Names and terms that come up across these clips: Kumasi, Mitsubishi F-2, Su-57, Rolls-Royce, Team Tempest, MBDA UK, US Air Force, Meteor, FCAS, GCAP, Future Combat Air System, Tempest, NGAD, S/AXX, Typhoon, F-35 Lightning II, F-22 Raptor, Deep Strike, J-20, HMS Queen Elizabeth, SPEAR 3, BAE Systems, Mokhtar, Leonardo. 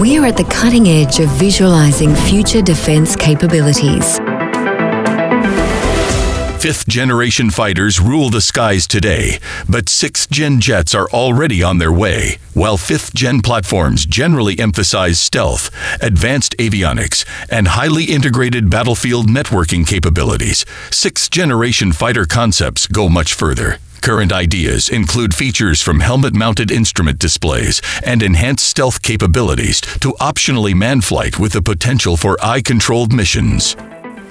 We are at the cutting edge of visualizing future defense capabilities. Fifth-generation fighters rule the skies today, but sixth-gen jets are already on their way. While fifth-gen platforms generally emphasize stealth, advanced avionics, and highly integrated battlefield networking capabilities, sixth-generation fighter concepts go much further. Current ideas include features from helmet-mounted instrument displays and enhanced stealth capabilities to optionally man flight with the potential for eye-controlled missions.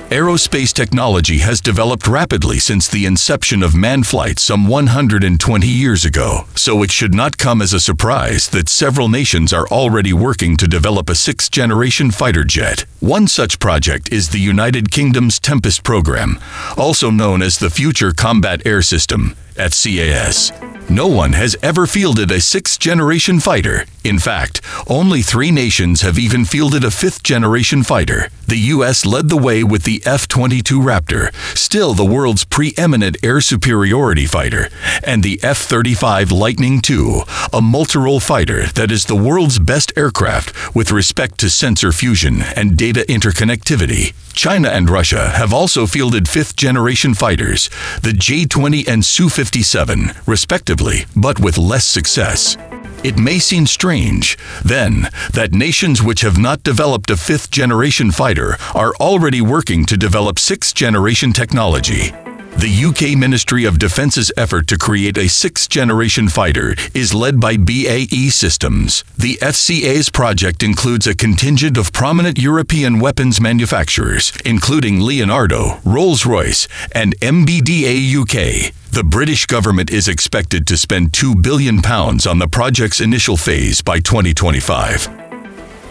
Aerospace technology has developed rapidly since the inception of manned flight some 120 years ago, so it should not come as a surprise that several nations are already working to develop a sixth-generation fighter jet. One such project is the United Kingdom's Tempest program, also known as the Future Combat Air System, FCAS. No one has ever fielded a sixth-generation fighter. In fact, only three nations have even fielded a fifth-generation fighter. The US led the way with the F-22 Raptor, still the world's preeminent air superiority fighter, and the F-35 Lightning II, a multirole fighter that is the world's best aircraft with respect to sensor fusion and data interconnectivity. China and Russia have also fielded fifth-generation fighters, the J-20 and Su-57, respectively, but with less success. It may seem strange, then, that nations which have not developed a fifth-generation fighter are already working to develop sixth-generation technology. The UK Ministry of Defence's effort to create a sixth-generation fighter is led by BAE Systems. The FCA's project includes a contingent of prominent European weapons manufacturers, including Leonardo, Rolls-Royce, and MBDA UK. The British government is expected to spend £2 billion on the project's initial phase by 2025.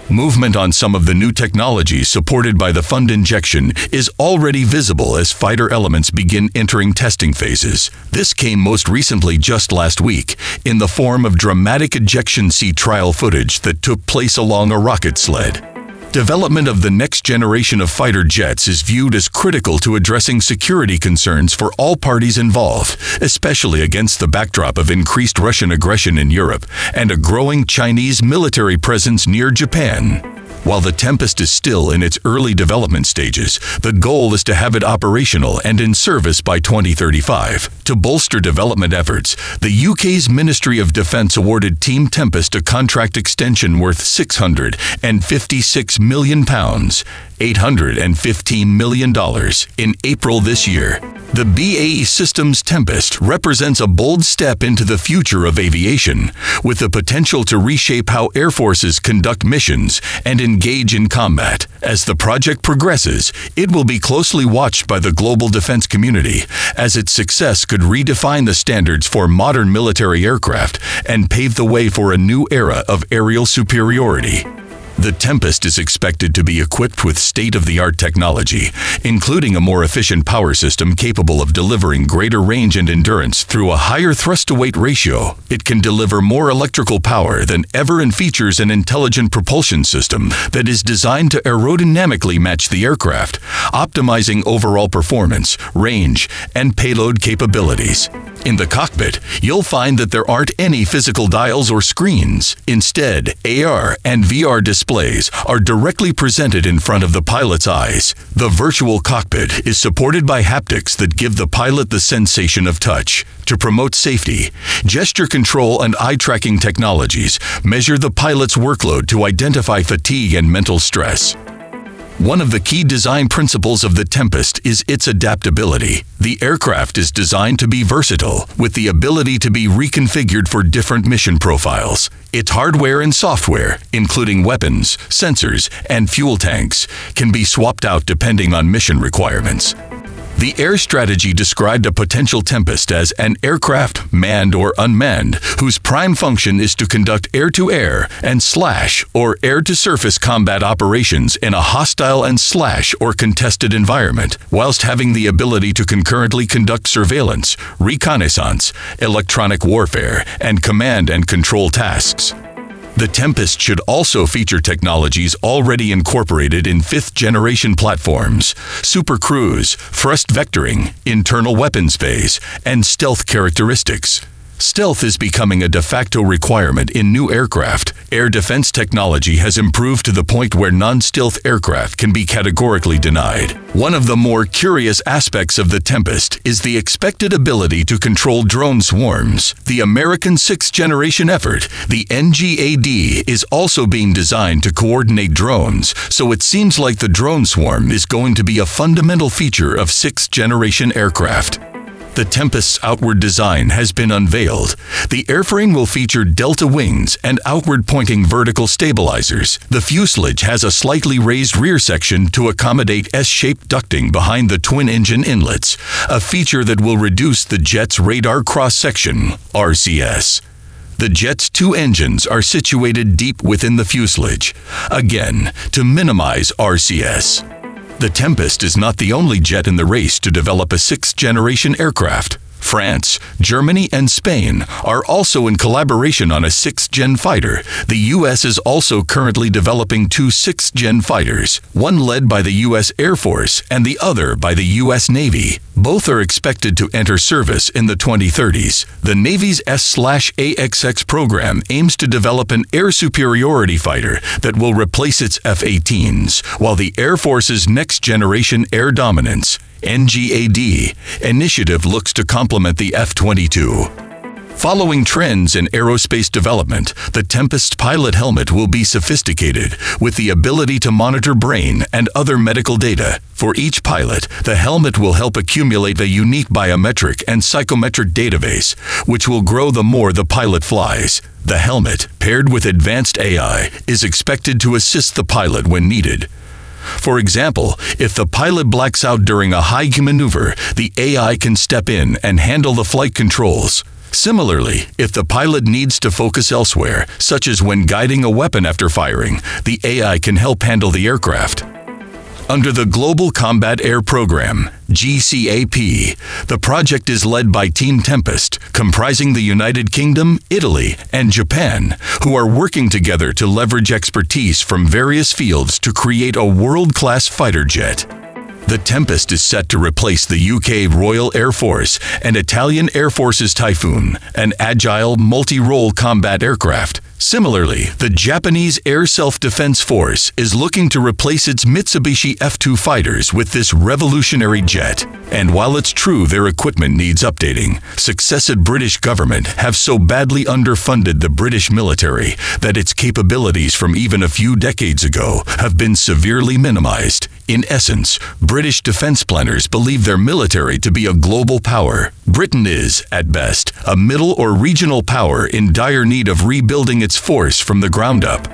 Movement on some of the new technologies supported by the fund injection is already visible as fighter elements begin entering testing phases. This came most recently just last week in the form of dramatic ejection seat trial footage that took place along a rocket sled. Development of the next generation of fighter jets is viewed as critical to addressing security concerns for all parties involved, especially against the backdrop of increased Russian aggression in Europe and a growing Chinese military presence near Japan. While the Tempest is still in its early development stages, the goal is to have it operational and in service by 2035. To bolster development efforts, the UK's Ministry of Defence awarded Team Tempest a contract extension worth £656 million, $815 million, in April this year. The BAE Systems Tempest represents a bold step into the future of aviation, with the potential to reshape how air forces conduct missions and engage in combat. As the project progresses, it will be closely watched by the global defense community, as its success could redefine the standards for modern military aircraft and pave the way for a new era of aerial superiority. The Tempest is expected to be equipped with state-of-the-art technology, including a more efficient power system capable of delivering greater range and endurance through a higher thrust-to-weight ratio. It can deliver more electrical power than ever and features an intelligent propulsion system that is designed to aerodynamically match the aircraft, optimizing overall performance, range, and payload capabilities. In the cockpit, you'll find that there aren't any physical dials or screens. Instead, AR and VR displays are directly presented in front of the pilot's eyes. The virtual cockpit is supported by haptics that give the pilot the sensation of touch. To promote safety, gesture control and eye-tracking technologies measure the pilot's workload to identify fatigue and mental stress. One of the key design principles of the Tempest is its adaptability. The aircraft is designed to be versatile, with the ability to be reconfigured for different mission profiles. Its hardware and software, including weapons, sensors, and fuel tanks, can be swapped out depending on mission requirements. The air strategy described a potential Tempest as an aircraft, manned or unmanned, whose prime function is to conduct air-to-air and / or air-to-surface combat operations in a hostile and / or contested environment, whilst having the ability to concurrently conduct surveillance, reconnaissance, electronic warfare, and command and control tasks. The Tempest should also feature technologies already incorporated in fifth-generation platforms, super cruise, thrust vectoring, internal weapons phase, and stealth characteristics. Stealth is becoming a de facto requirement in new aircraft. Air defense technology has improved to the point where non-stealth aircraft can be categorically denied. One of the more curious aspects of the Tempest is the expected ability to control drone swarms. The American sixth-generation effort, the NGAD, is also being designed to coordinate drones, so it seems like the drone swarm is going to be a fundamental feature of sixth-generation aircraft. The Tempest's outward design has been unveiled. The airframe will feature delta wings and outward-pointing vertical stabilizers. The fuselage has a slightly raised rear section to accommodate S-shaped ducting behind the twin-engine inlets, a feature that will reduce the jet's radar cross-section, RCS. The jet's two engines are situated deep within the fuselage, again, to minimize RCS. The Tempest is not the only jet in the race to develop a sixth-generation aircraft. France, Germany, and Spain are also in collaboration on a sixth-gen fighter. The U.S. is also currently developing two sixth-gen fighters, one led by the U.S. Air Force and the other by the U.S. Navy. Both are expected to enter service in the 2030s. The Navy's S/AXX program aims to develop an air superiority fighter that will replace its F-18s, while the Air Force's next-generation air dominance, NGAD, initiative looks to complement the F-22. Following trends in aerospace development, the Tempest's pilot helmet will be sophisticated, with the ability to monitor brain and other medical data. For each pilot, the helmet will help accumulate a unique biometric and psychometric database, which will grow the more the pilot flies. The helmet, paired with advanced AI, is expected to assist the pilot when needed. For example, if the pilot blacks out during a high maneuver, the AI can step in and handle the flight controls. Similarly, if the pilot needs to focus elsewhere, such as when guiding a weapon after firing, the AI can help handle the aircraft. Under the Global Combat Air Program, GCAP, the project is led by Team Tempest, comprising the United Kingdom, Italy, and Japan, who are working together to leverage expertise from various fields to create a world-class fighter jet. The Tempest is set to replace the UK Royal Air Force and Italian Air Force's Typhoon, an agile, multi-role combat aircraft. Similarly, the Japanese Air Self-Defense Force is looking to replace its Mitsubishi F-2 fighters with this revolutionary jet. And while it's true their equipment needs updating, successive British government have so badly underfunded the British military that its capabilities from even a few decades ago have been severely minimized. In essence, British defense planners believe their military to be a global power. Britain is, at best, a middle or regional power in dire need of rebuilding its force from the ground up.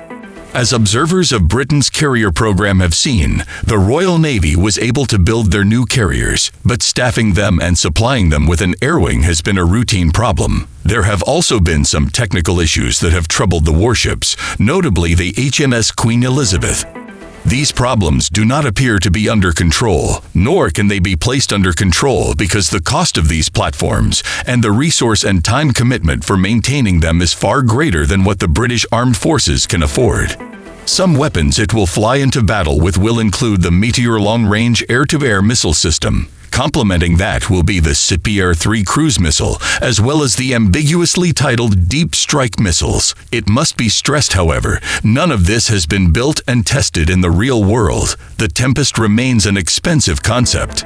As observers of Britain's carrier program have seen, the Royal Navy was able to build their new carriers, but staffing them and supplying them with an air wing has been a routine problem. There have also been some technical issues that have troubled the warships, notably the HMS Queen Elizabeth. These problems do not appear to be under control, nor can they be placed under control because the cost of these platforms and the resource and time commitment for maintaining them is far greater than what the British Armed Forces can afford. Some weapons it will fly into battle with will include the Meteor long-range air-to-air missile system. Complementing that will be the SPEAR 3 cruise missile, as well as the ambiguously titled Deep Strike missiles. It must be stressed, however, none of this has been built and tested in the real world. The Tempest remains an expensive concept.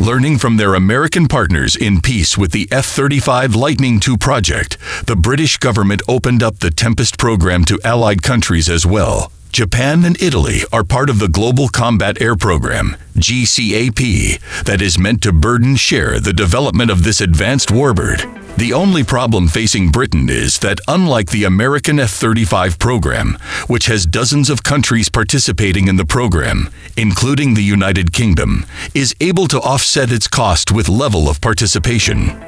Learning from their American partners in peace with the F-35 Lightning II project, the British government opened up the Tempest program to allied countries as well. Japan and Italy are part of the Global Combat Air Program, GCAP, that is meant to burden share the development of this advanced warbird. The only problem facing Britain is that unlike the American F-35 program, which has dozens of countries participating in the program, including the United Kingdom, is able to offset its cost with level of participation.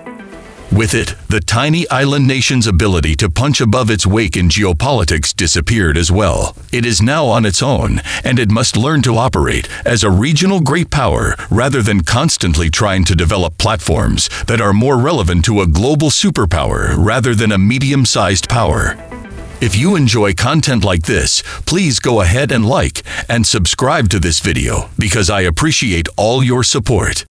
With it, the tiny island nation's ability to punch above its weight in geopolitics disappeared as well. It is now on its own, and it must learn to operate as a regional great power rather than constantly trying to develop platforms that are more relevant to a global superpower rather than a medium-sized power. If you enjoy content like this, please go ahead and like and subscribe to this video because I appreciate all your support.